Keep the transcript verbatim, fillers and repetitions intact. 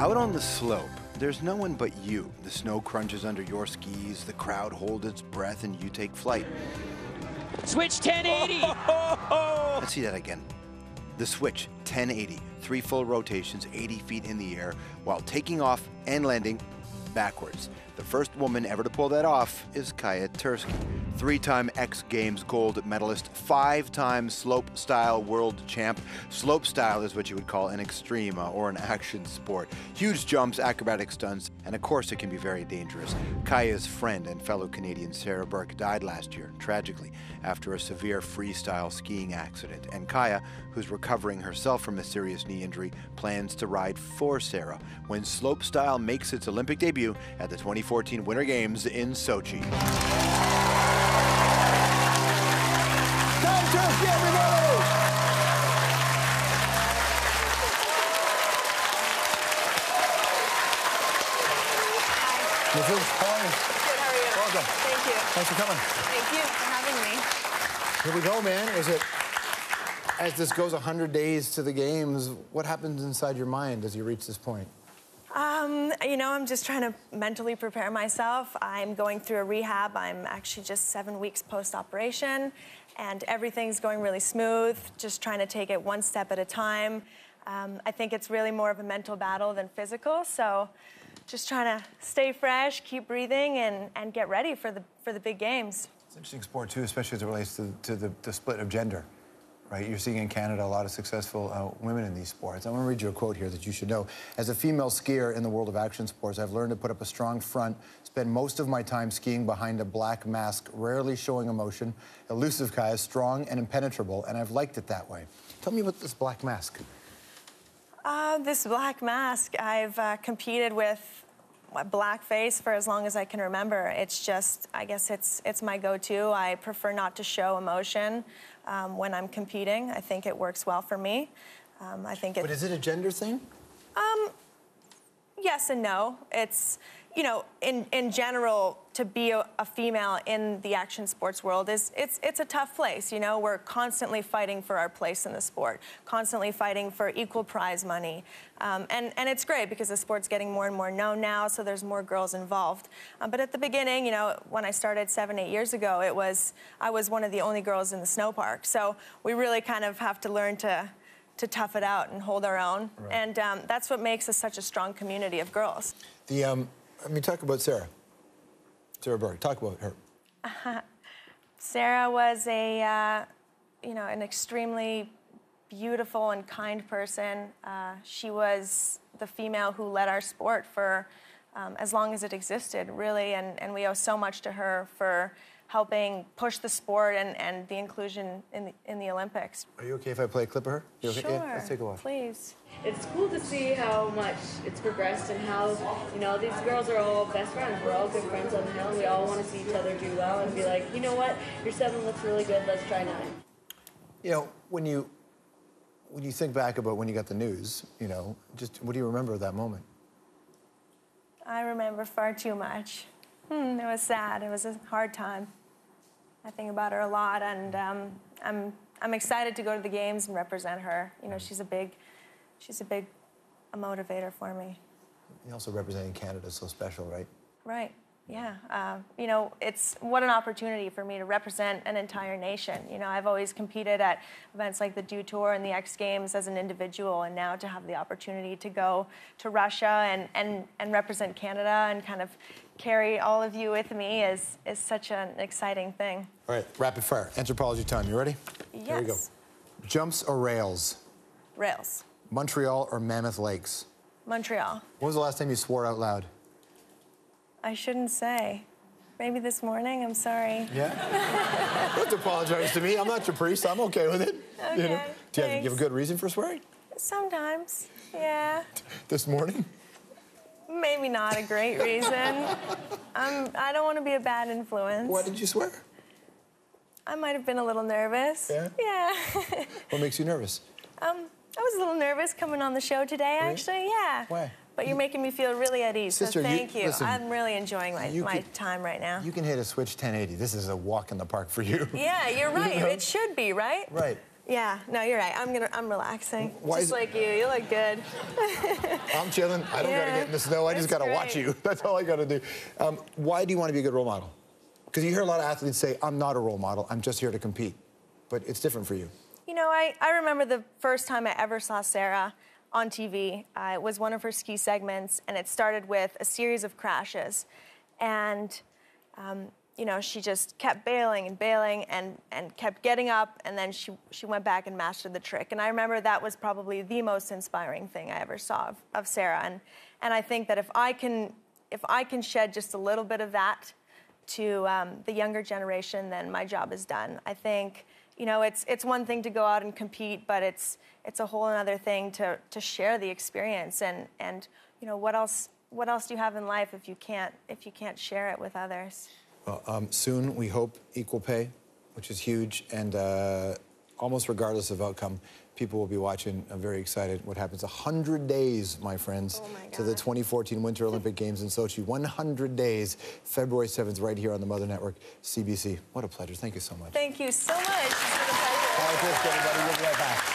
Out on the slope, there's no one but you. The snow crunches under your skis, the crowd holds its breath, and you take flight. Switch ten eighty! Oh. Let's see that again. The switch, ten eighty, three full rotations, eighty feet in the air, while taking off and landing backwards. The first woman ever to pull that off is Kaya Turski, three-time X Games gold medalist, five-time slopestyle world champ. Slopestyle is what you would call an extreme uh, or an action sport. Huge jumps, acrobatic stunts, and of course it can be very dangerous. Kaya's friend and fellow Canadian Sarah Burke died last year, tragically, after a severe freestyle skiing accident. And Kaya, who's recovering herself from a serious knee injury, plans to ride for Sarah when slopestyle makes its Olympic debut at the twenty fourteen Winter Games in Sochi. This is fine. Good, how are you? Welcome. Thank you. Thanks for coming. Thank you for having me. Here we go, man. Is it, as this goes one hundred days to the games, what happens inside your mind as you reach this point? Um, you know, I'm just trying to mentally prepare myself. I'm going through a rehab. I'm actually just seven weeks post-operation, and everything's going really smooth. Just trying to take it one step at a time. Um, I think it's really more of a mental battle than physical, so just trying to stay fresh, keep breathing, and, and get ready for the, for the big games. It's an interesting sport, too, especially as it relates to, to the, the split of gender, right? You're seeing in Canada a lot of successful uh, women in these sports. I want to read you a quote here that you should know. As a female skier in the world of action sports, I've learned to put up a strong front, spend most of my time skiing behind a black mask, rarely showing emotion. Elusive Kaya, strong and impenetrable, and I've liked it that way. Tell me about this black mask. Uh, this black mask, I've uh, competed with blackface for as long as I can remember. It's just, I guess it's, it's my go-to. I prefer not to show emotion um, when I'm competing. I think it works well for me. Um, I think it... But is it a gender thing? Um, yes and no. It's, you know, in, in general, to be a, a female in the action sports world is, it's, it's a tough place, you know? We're constantly fighting for our place in the sport, constantly fighting for equal prize money. Um, and, and it's great because the sport's getting more and more known now, so there's more girls involved. Um, but at the beginning, you know, when I started seven, eight years ago, it was, I was one of the only girls in the snow park. So we really kind of have to learn to to tough it out and hold our own. Right. And um, that's what makes us such a strong community of girls. The, um, I mean, talk about Sarah. Sarah Burke, talk about her. Uh, Sarah was a, uh, you know, an extremely beautiful and kind person. Uh, she was the female who led our sport for um, as long as it existed, really, and, and we owe so much to her for helping push the sport and, and the inclusion in the, in the Olympics. Are you okay if I play a clip of her? You okay? Sure. Yeah, let's take a walk. Please. It's cool to see how much it's progressed and how, you know, these girls are all best friends. We're all good friends on the hill. We all want to see each other do well and be like, you know what, your seven looks really good, let's try nine. You know, when you, when you think back about when you got the news, you know, just what do you remember of that moment? I remember far too much. Hmm, it was sad. It was a hard time. I think about her a lot, and um, I'm I'm excited to go to the games and represent her. You know, she's a big, she's a big, a motivator for me. You're also representing Canada is so special, right? Right. Yeah. Uh, you know, it's what an opportunity for me to represent an entire nation. You know, I've always competed at events like the Dew Tour and the X Games as an individual, and now to have the opportunity to go to Russia and and and represent Canada and kind of carry all of you with me is is such an exciting thing. All right, rapid fire anthropology time. You ready? Yes. Here we go. Jumps or rails? Rails. Montreal or Mammoth Lakes? Montreal. When was the last time you swore out loud? I shouldn't say. Maybe this morning, I'm sorry. Yeah? Don't apologize to me. I'm not your priest. I'm okay with it. Okay, you know? Do you have, you have a good reason for swearing? Sometimes, yeah. This morning? Maybe not a great reason. um, I don't want to be a bad influence. Why did you swear? I might have been a little nervous. Yeah? Yeah. What makes you nervous? Um, I was a little nervous coming on the show today, really? Actually, yeah. Why? But you're making me feel really at ease, Sister, so thank you. you. Listen, I'm really enjoying my, can, my time right now. You can hit a switch ten eighty. This is a walk in the park for you. Yeah, you're right. You know? It should be, right? Right. Yeah, no, you're right. I'm gonna, I'm relaxing. Why just like you, you look good. I'm chilling. I don't yeah. gotta get in the snow. I it's just gotta great. watch you. That's all I gotta do. Um, why do you want to be a good role model? Because you hear a lot of athletes say, "I'm not a role model. I'm just here to compete." But it's different for you. You know, I, I remember the first time I ever saw Sarah on T V. Uh, it was one of her ski segments, and it started with a series of crashes, and. Um, You know, she just kept bailing and bailing and, and kept getting up, and then she, she went back and mastered the trick. And I remember that was probably the most inspiring thing I ever saw of, of Sarah. And, and I think that if I can, if I can shed just a little bit of that to um, the younger generation, then my job is done. I think, you know, it's, it's one thing to go out and compete, but it's, it's a whole other thing to, to share the experience. And, and you know, what else, what else do you have in life if you can't, if you can't share it with others? Well, um, soon, we hope, equal pay, which is huge, and uh, almost regardless of outcome, people will be watching. I'm very excited what happens. one hundred days, my friends, oh my to the twenty fourteen Winter Olympic Games in Sochi. one hundred days, February seventh, right here on the Mother Network, C B C. What a pleasure. Thank you so much. Thank you so much. It's been a pleasure. All right, thanks, everybody. We'll be right back.